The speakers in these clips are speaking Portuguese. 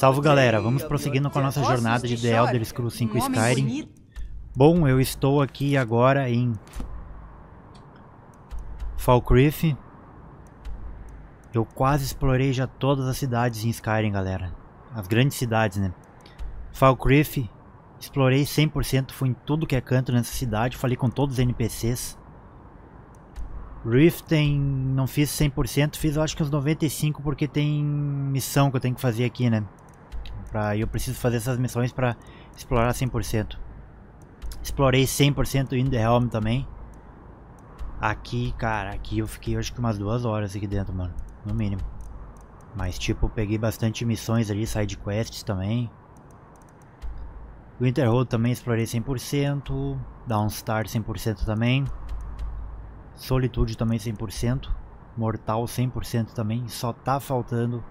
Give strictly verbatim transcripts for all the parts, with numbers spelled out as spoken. Salve galera, vamos prosseguindo com a nossa jornada de The Elder Scrolls cinco Skyrim. Bom, eu estou aqui agora em Falkreath. Eu quase explorei já todas as cidades em Skyrim, galera. As grandes cidades, né? Falkreath, explorei cem por cento, fui em tudo que é canto nessa cidade, falei com todos os N P Cs. Riften não fiz cem por cento, fiz eu acho que uns noventa e cinco por cento porque tem missão que eu tenho que fazer aqui, né? Pra, eu preciso fazer essas missões para explorar cem por cento. Explorei cem por cento in the Helm também. Aqui, cara, aqui eu fiquei acho que umas duas horas aqui dentro, mano, no mínimo. Mas tipo, eu peguei bastante missões ali, side quests também. Winterhold também explorei cem por cento, Dawnstar cem por cento também. Solitude também cem por cento, Morthal cem por cento também, só tá faltando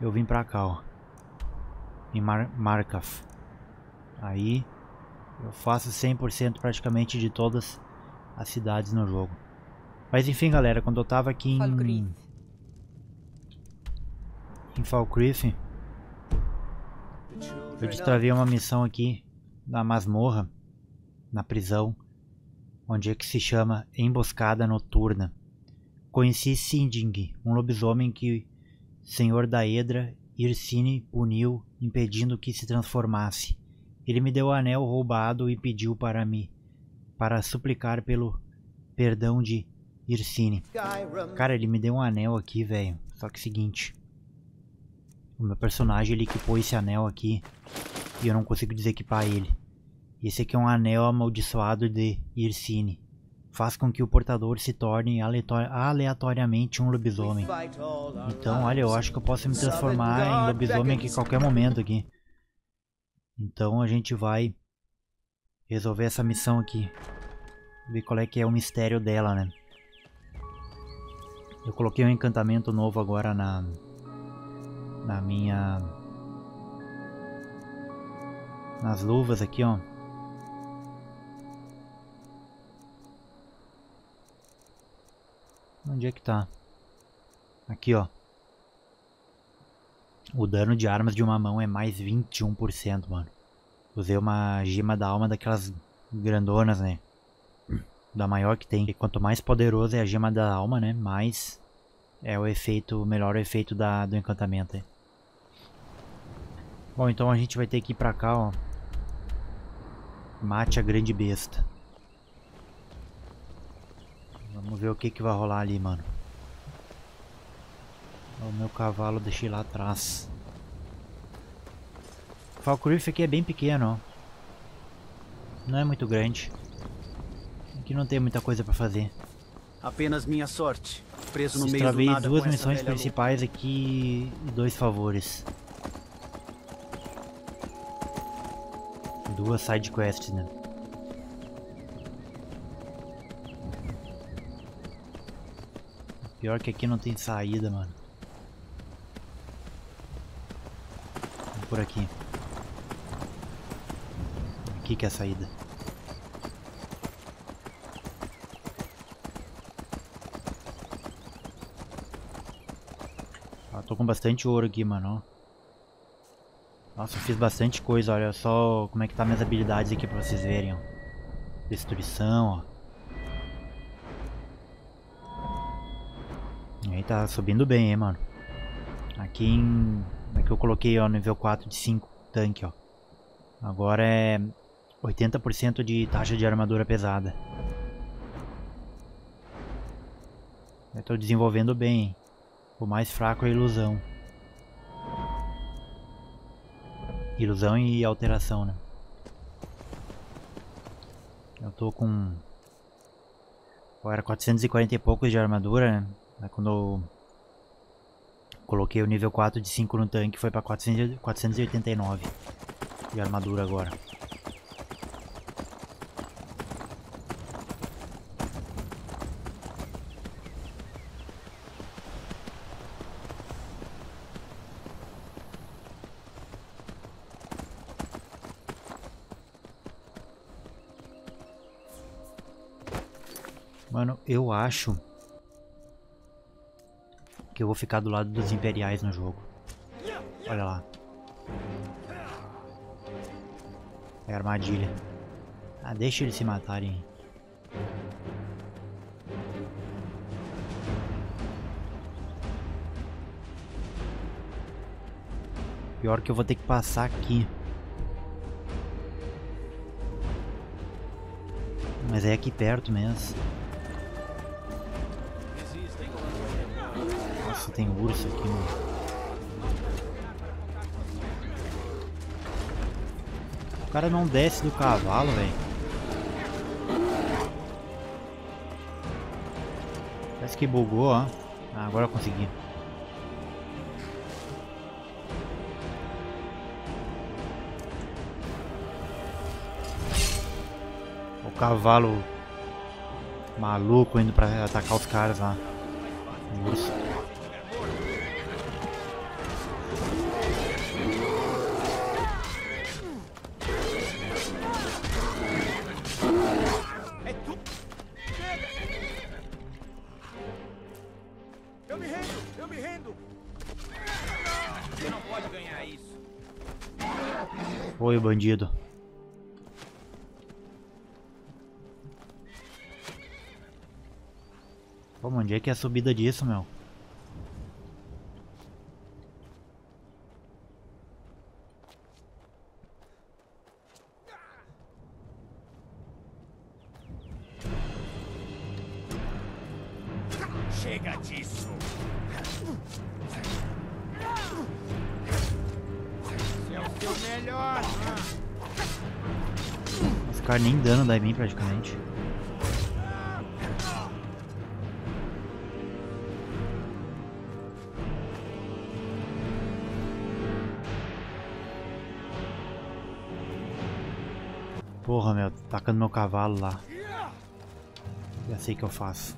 eu vim pra cá, ó, em Mar Markarth. Aí eu faço cem por cento praticamente de todas as cidades no jogo. Mas enfim galera, quando eu tava aqui em, em Falkreath, eu destravei uma missão aqui na masmorra, na prisão, onde é que se chama Emboscada Noturna. Conheci Sinding, um lobisomem que o Senhor da Edra, Hircine, puniu, impedindo que se transformasse. Ele me deu o anel roubado e pediu para mim, para suplicar pelo perdão de Hircine. Cara, ele me deu um anel aqui, velho. Só que é o seguinte, o meu personagem ele equipou esse anel aqui e eu não consigo desequipar ele. Esse aqui é um anel amaldiçoado de Hircine. Faz com que o portador se torne aleatoriamente um lobisomem. Então, olha, eu acho que eu posso me transformar em lobisomem aqui a qualquer momento aqui. Então a gente vai resolver essa missão aqui. Ver qual é que é o mistério dela, né? Eu coloquei um encantamento novo agora na, na minha... nas luvas aqui, ó. Onde é que tá? Aqui, ó. O dano de armas de uma mão é mais vinte e um por cento, mano. Usei uma gema da alma daquelas grandonas, né? Da maior que tem. E quanto mais poderoso é a gema da alma, né? Mais é o efeito, melhor o efeito da, do encantamento, né? Bom, então a gente vai ter que ir pra cá, ó. Mate a grande besta. Vamos ver o que que vai rolar ali, mano. O meu cavalo eu deixei lá atrás. Falkreath aqui é bem pequeno, ó. Não é muito grande. Aqui não tem muita coisa pra fazer. Apenas minha sorte. Preso no meio do nada. Duas missões principais aqui e dois favores. Duas side quests, né? Pior que aqui não tem saída, mano. Vamos por aqui. Aqui que é a saída. Ah, tô com bastante ouro aqui, mano. Nossa, eu fiz bastante coisa, olha só como é que tá minhas habilidades aqui pra vocês verem, ó. Destruição, ó. Aí tá subindo bem, hein, mano. Aqui em... aqui eu coloquei, ó, nível quatro de cinco tanque, ó. Agora é oitenta por cento de taxa de armadura pesada. Eu tô desenvolvendo bem, hein. O mais fraco é a ilusão. Ilusão e alteração, né? Eu tô com... era quatrocentos e quarenta e poucos de armadura, né? Aí quando eu coloquei o nível quatro de cinco no tanque, foi pra quatrocentos e oitenta e nove de armadura agora. Mano, eu acho que eu vou ficar do lado dos imperiais no jogo. Olha lá. É armadilha. Ah, deixa eles se matarem. Pior que eu vou ter que passar aqui. Mas é aqui perto mesmo. Nossa, tem urso aqui, mano. O cara não desce do cavalo, velho. Parece que bugou, ó. Ah, agora eu consegui. Cavalo maluco indo pra atacar os caras lá. Um urso. Eu me rendo, eu me rendo. Você não pode ganhar isso. Foi o bandido. Onde é que é a subida disso, meu? Chega disso. Você é o seu melhor. Esse cara nem dano dá em mim praticamente. Porra, meu, tacando meu cavalo lá. Já sei o que eu faço.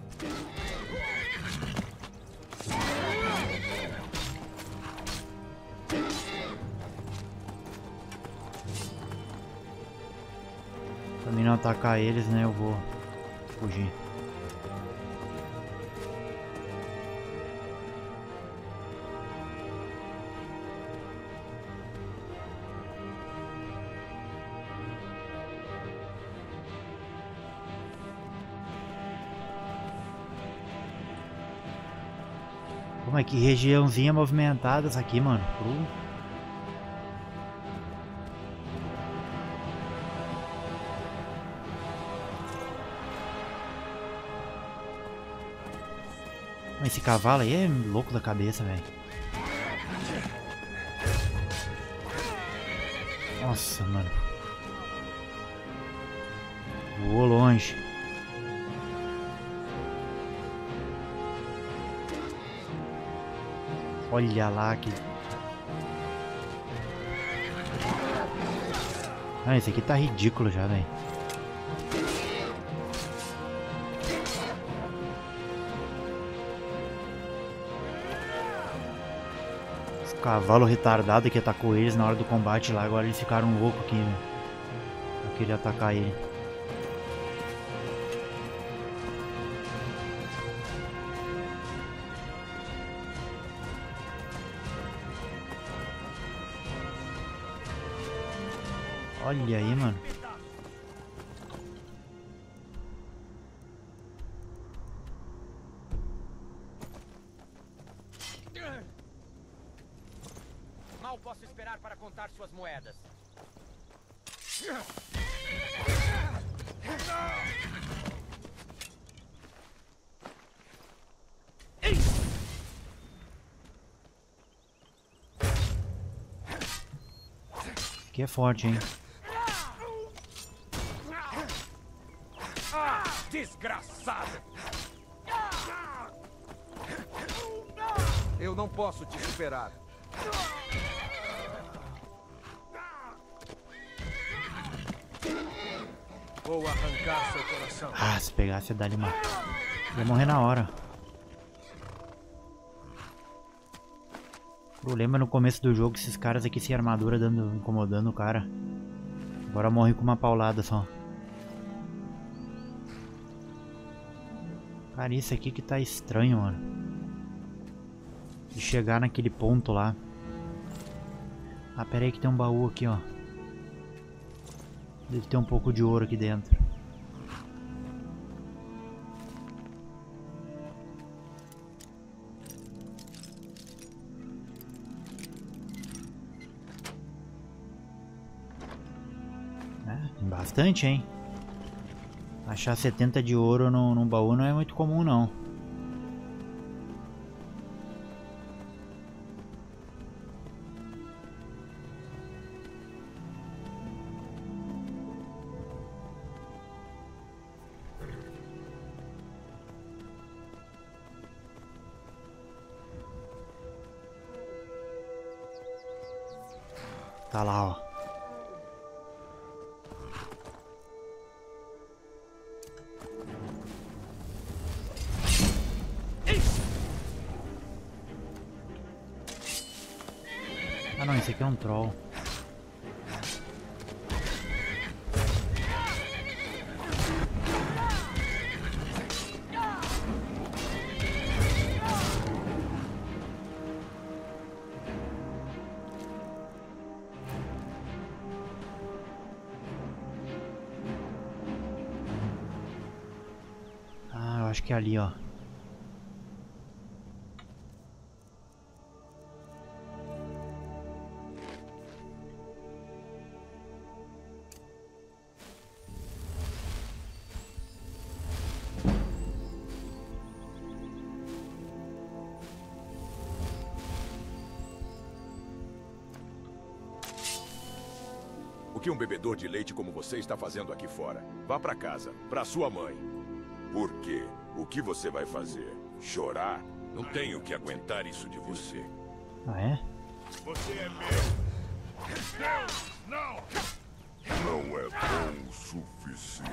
Pra mim não atacar eles, né, eu vou fugir. Mas que regiãozinha movimentada essa aqui, mano. Uh. Mas esse cavalo aí é louco da cabeça, velho. Nossa, mano. Voou longe. Olha lá que... Ah, esse aqui tá ridículo já, velho. Esse cavalo retardado que atacou eles na hora do combate lá. Agora eles ficaram loucos aqui, velho. Eu queria atacar ele. Olha aí, mano. Mal posso esperar para contar suas moedas. Que é forte, hein? Desgraçado! Eu não posso te superar. Vou arrancar seu coração. Ah, se pegasse ia dar ali uma... Ia morrer na hora. O problema no começo do jogo, esses caras aqui sem armadura dando, incomodando o cara. Agora morre com uma paulada só. Cara, isso aqui que tá estranho, mano. De chegar naquele ponto lá. Ah, pera aí que tem um baú aqui, ó. Deve ter um pouco de ouro aqui dentro. É, tem bastante, hein? Achar setenta de ouro num, num baú não é muito comum, não. Tá lá, ó. Ah não, esse aqui é um troll. Acho que é ali, ó. O que um bebedor de leite como você está fazendo aqui fora? Vá pra casa, pra sua mãe. Por quê? O que você vai fazer? Chorar? Não tenho que aguentar isso de você. Ah, é? Você é meu! Não! Não! Não é bom o suficiente.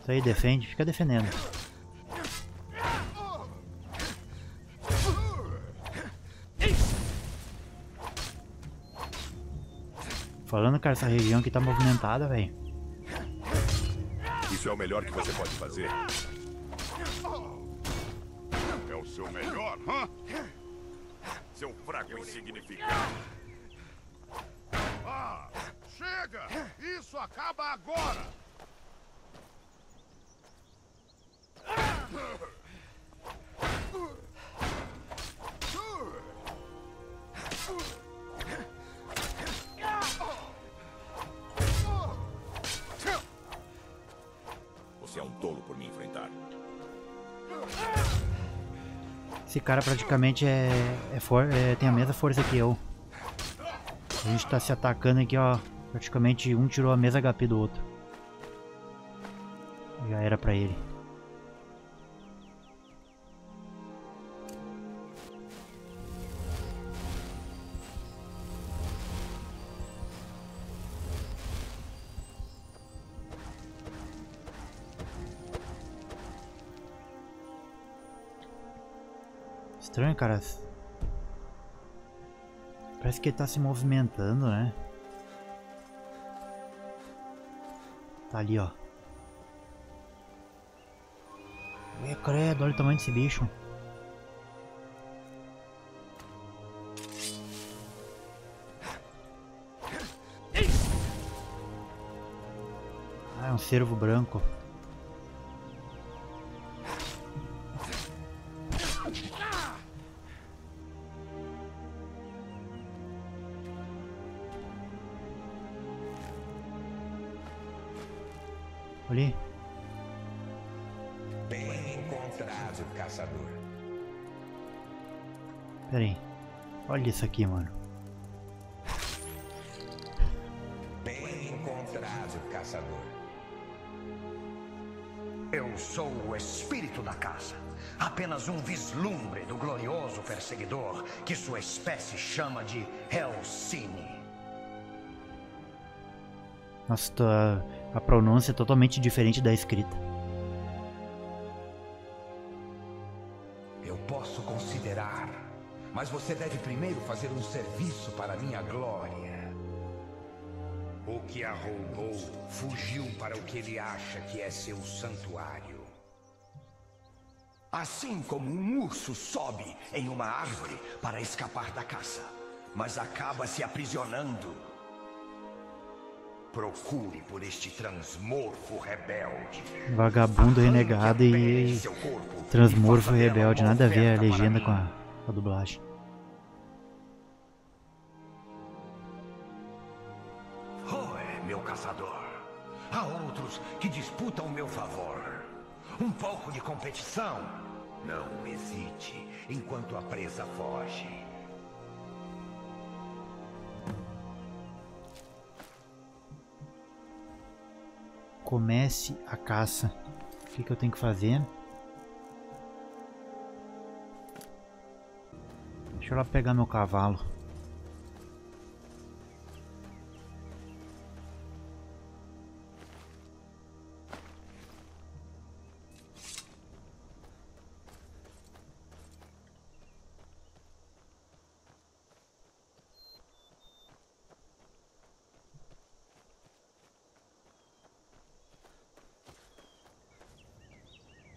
Isso aí, defende. Fica defendendo. Falando, cara, essa região aqui tá movimentada, velho. Isso é o melhor que você pode fazer. É o seu melhor, hã? Seu fraco insignificante. Ah, chega! Isso acaba agora! Esse cara praticamente é, é, for, é tem a mesma força que eu. A gente tá se atacando aqui, ó. Praticamente um tirou a mesma H P do outro. Já era pra ele. Estranho, cara. Parece que ele tá se movimentando, né? Tá ali, ó. Meu credo, olha o tamanho desse bicho. Ah, é um cervo branco. Ali. Bem encontrado, caçador. Pera aí. Olha isso aqui, mano. Bem encontrado, caçador. Eu sou o espírito da caça. Apenas um vislumbre do glorioso perseguidor que sua espécie chama de Helsine. Nossa, tá... A pronúncia é totalmente diferente da escrita. Eu posso considerar, mas você deve primeiro fazer um serviço para minha glória. O que a roubou fugiu para o que ele acha que é seu santuário. Assim como um urso sobe em uma árvore para escapar da caça, mas acaba se aprisionando. Procure por este transmorfo rebelde. Vagabundo renegado e transmorfo rebelde. Nada a ver a legenda com a, a dublagem. Roe, meu caçador. Há outros que disputam o meu favor. Um pouco de competição. Não hesite enquanto a presa foge. Comece a caça. O que, que eu tenho que fazer? Deixa eu lá pegar meu cavalo.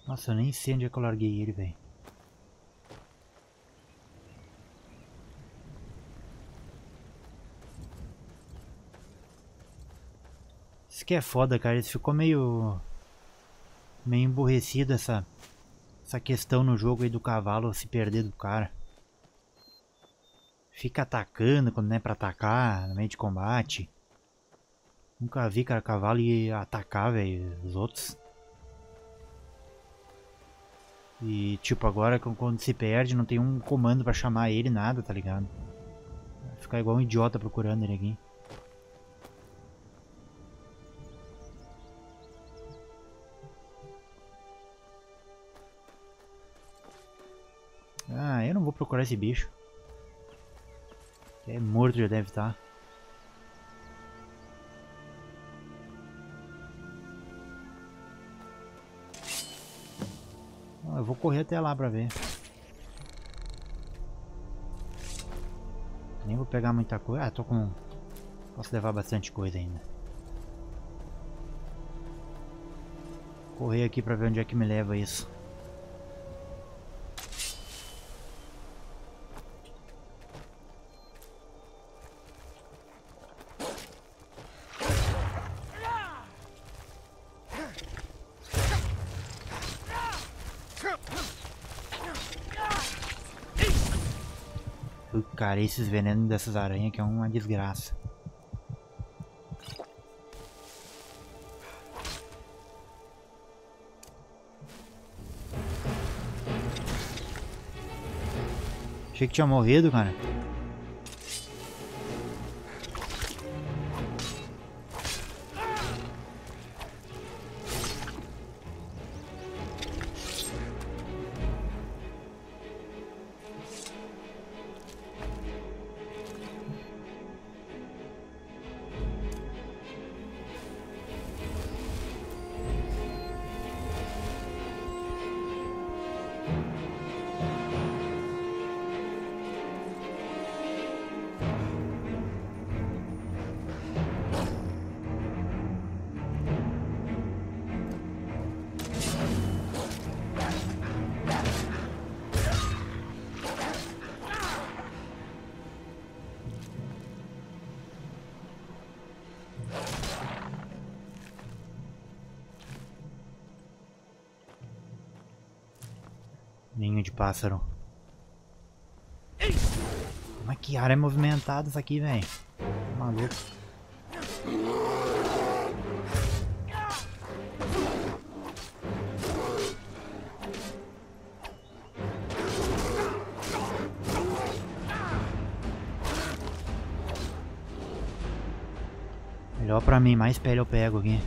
Nossa, eu nem sei onde é que eu larguei ele, velho. Isso que é foda, cara. Isso ficou meio... meio emburrecido essa... essa questão no jogo aí do cavalo se perder do cara. Fica atacando quando não é pra atacar, no meio de combate. Nunca vi, cara, cavalo ir atacar, velho, os outros. E tipo, agora quando se perde não tem um comando pra chamar ele, nada, tá ligado? Vai ficar igual um idiota procurando ele aqui. Ah, eu não vou procurar esse bicho. É morto, já deve estar. Eu vou correr até lá pra ver. Nem vou pegar muita coisa. Ah, tô com... posso levar bastante coisa ainda. Correr aqui pra ver onde é que me leva isso. Cara, esses venenos dessas aranhas que é uma desgraça. Achei que tinha morrido, cara. Ninho de pássaro. Mas que área movimentada isso aqui, velho. Maluco. Melhor pra mim, mais pele eu pego aqui.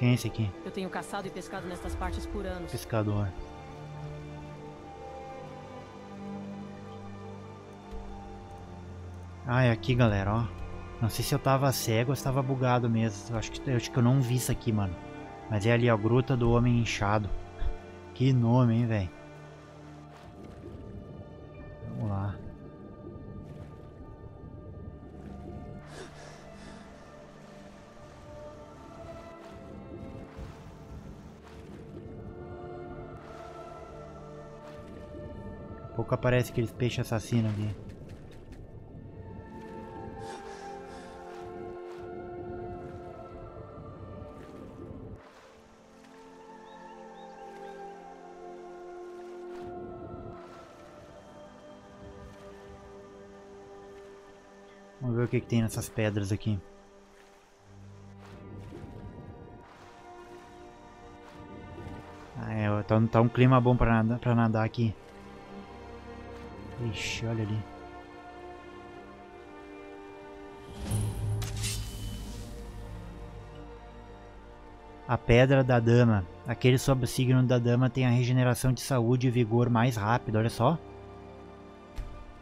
Quem é esse aqui? Eu tenho caçado e pescado nestas partes por anos. Pescador. Ah, é aqui, galera, ó. Não sei se eu tava cego ou se tava bugado mesmo. Eu acho que, eu acho que eu não vi isso aqui, mano. Mas é ali, ó. Gruta do Homem Inchado. Que nome, hein, velho. Vamos lá. Daqui a pouco aparece aqueles peixes assassinos aqui. Vamos ver o que, que tem nessas pedras aqui. Ah, é, tá, tá um clima bom pra nadar, pra nadar aqui. Ixi, olha ali. A Pedra da Dama. Aquele sob o signo da Dama tem a regeneração de saúde e vigor mais rápido, olha só.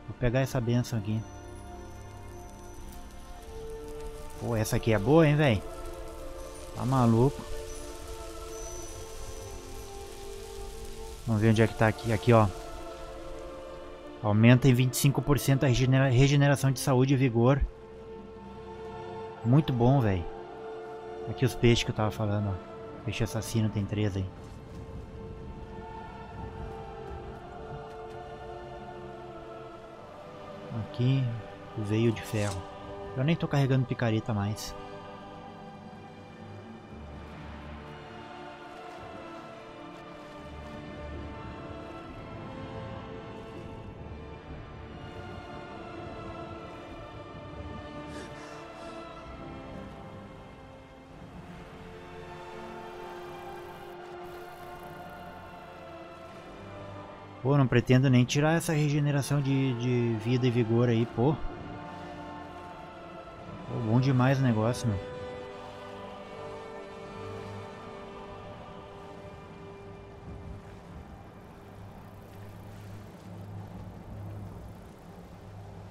Vou pegar essa benção aqui. Pô, essa aqui é boa, hein, velho? Tá maluco. Vamos ver onde é que tá aqui. Aqui, ó. Aumenta em vinte e cinco por cento a regenera- regeneração de saúde e vigor. Muito bom, velho. Aqui os peixes que eu tava falando, ó. Peixe assassino, tem três aí. Aqui, o veio de ferro. Eu nem tô carregando picareta mais. Pô, não pretendo nem tirar essa regeneração de, de vida e vigor aí, pô. Bom demais o negócio, meu.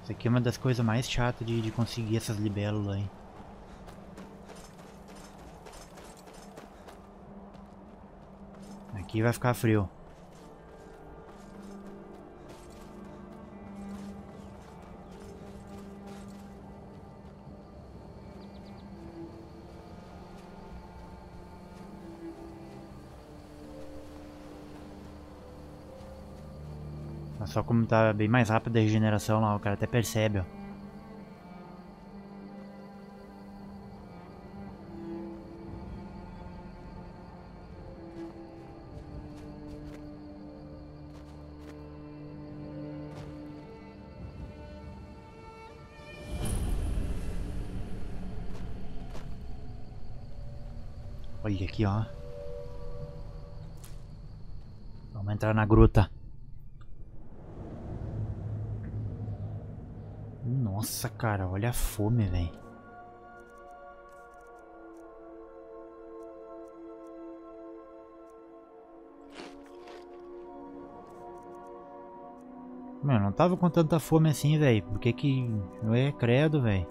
Isso aqui é uma das coisas mais chatas de, de conseguir essas libélulas aí. Aqui vai ficar frio. Só como tá bem mais rápido a regeneração lá, o cara até percebe, ó. Olha aqui, ó. Vamos entrar na gruta. Nossa, cara, olha a fome, velho. Mano, não tava com tanta fome assim, velho. Por que que... É, credo, velho.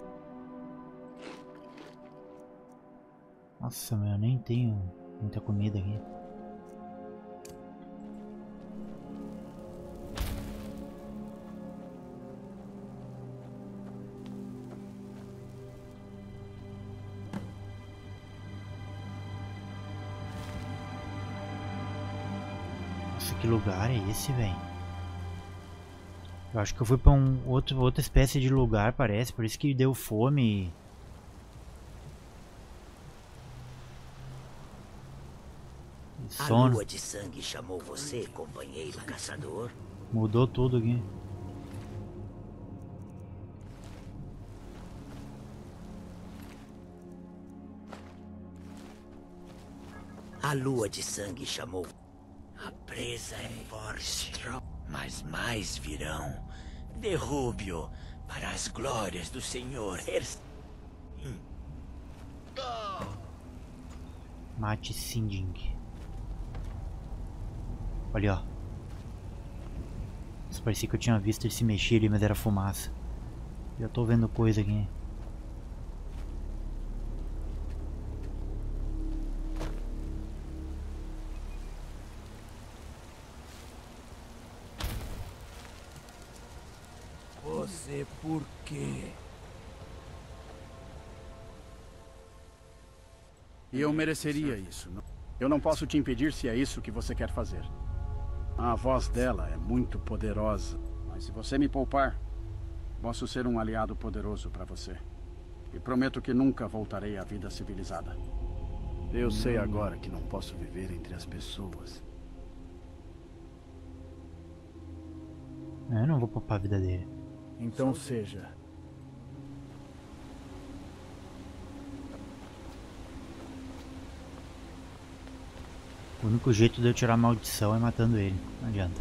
Nossa, meu, eu nem tenho muita comida aqui. Que lugar é esse, velho? Eu acho que eu fui pra um outro, outra espécie de lugar, parece. Por isso que deu fome. E sono. A lua de sangue chamou você, companheiro caçador. Mudou tudo aqui. A lua de sangue chamou... A presa é forte, mas mais virão. Derrube-o para as glórias do Senhor. Mate Sinding. Olha, ó. Isso parecia que eu tinha visto ele se mexer ali, mas era fumaça. Já tô vendo coisa aqui. Você por quê? E eu mereceria isso. Eu não posso te impedir se é isso que você quer fazer. A voz dela é muito poderosa. Mas se você me poupar, posso ser um aliado poderoso para você. E prometo que nunca voltarei à vida civilizada. Eu sei agora que não posso viver entre as pessoas. Eu não vou poupar a vida dele. Então seja... O único jeito de eu tirar a maldição é matando ele, não adianta.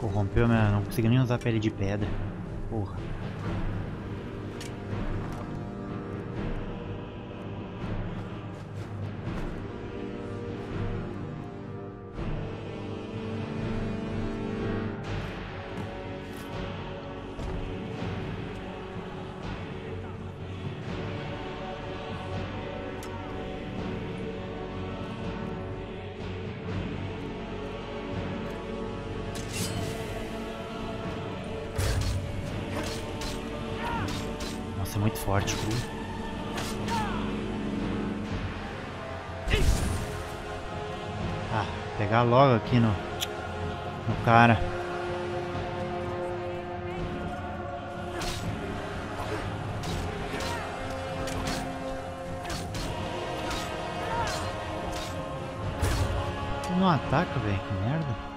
Corrompeu, mas não consegui nem usar a pele de pedra. Porra. Muito forte, Gruta. Ah, pegar logo aqui no, no cara. Não ataca, velho, que merda.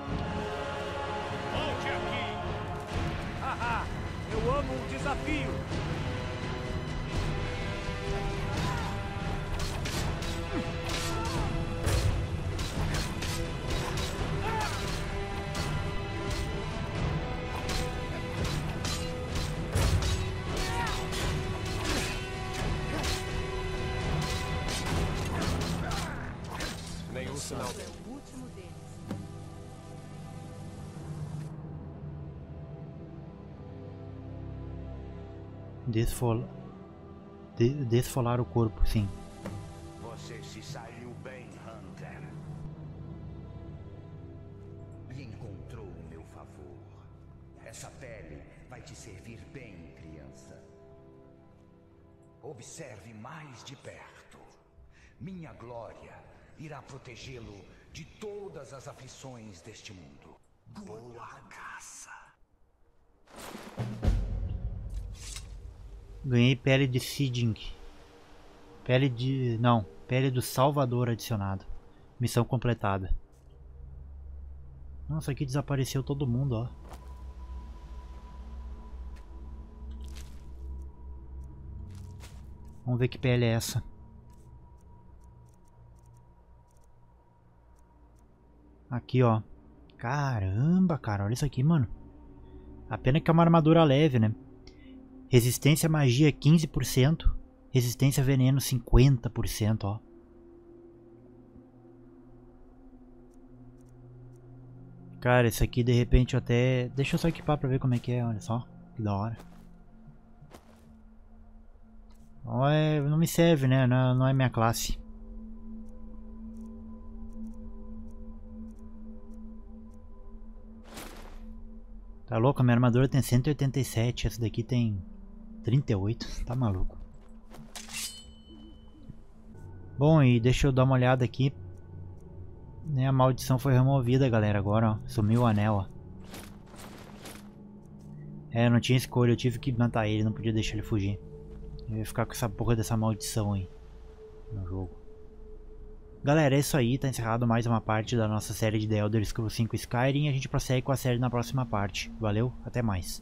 Desfola... De... Desfolar o corpo, sim. Você se saiu bem, Hunter. Encontrou o meu favor. Essa pele vai te servir bem, criança. Observe mais de perto. Minha glória irá protegê-lo de todas as aflições deste mundo. Boa caça. Ganhei pele de Sinding. Pele de... não. Pele do Salvador adicionado. Missão completada. Nossa, aqui desapareceu todo mundo, ó. Vamos ver que pele é essa. Aqui, ó. Caramba, cara. Olha isso aqui, mano. A pena que é uma armadura leve, né? Resistência à magia quinze por cento, resistência a veneno cinquenta por cento, ó. Cara, isso aqui de repente eu até... Deixa eu só equipar pra ver como é que é, olha só. Que da hora. Não, é... não me serve, né? Não, não é minha classe. Tá louco? A minha armadura tem cento e oitenta e sete, essa daqui tem... trinta e oito, tá maluco. Bom, e deixa eu dar uma olhada aqui. A maldição foi removida, galera, agora, ó. Sumiu o anel, ó. É, eu não tinha escolha, eu tive que matar ele, não podia deixar ele fugir. Eu ia ficar com essa porra dessa maldição aí no jogo. Galera, é isso aí, tá encerrado mais uma parte da nossa série de The Elder Scrolls cinco Skyrim. A gente prossegue com a série na próxima parte. Valeu, até mais.